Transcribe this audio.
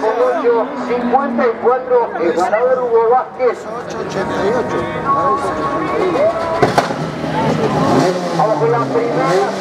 Colonio 54, el ganador Hugo Vázquez. 88. Vamos con la primera.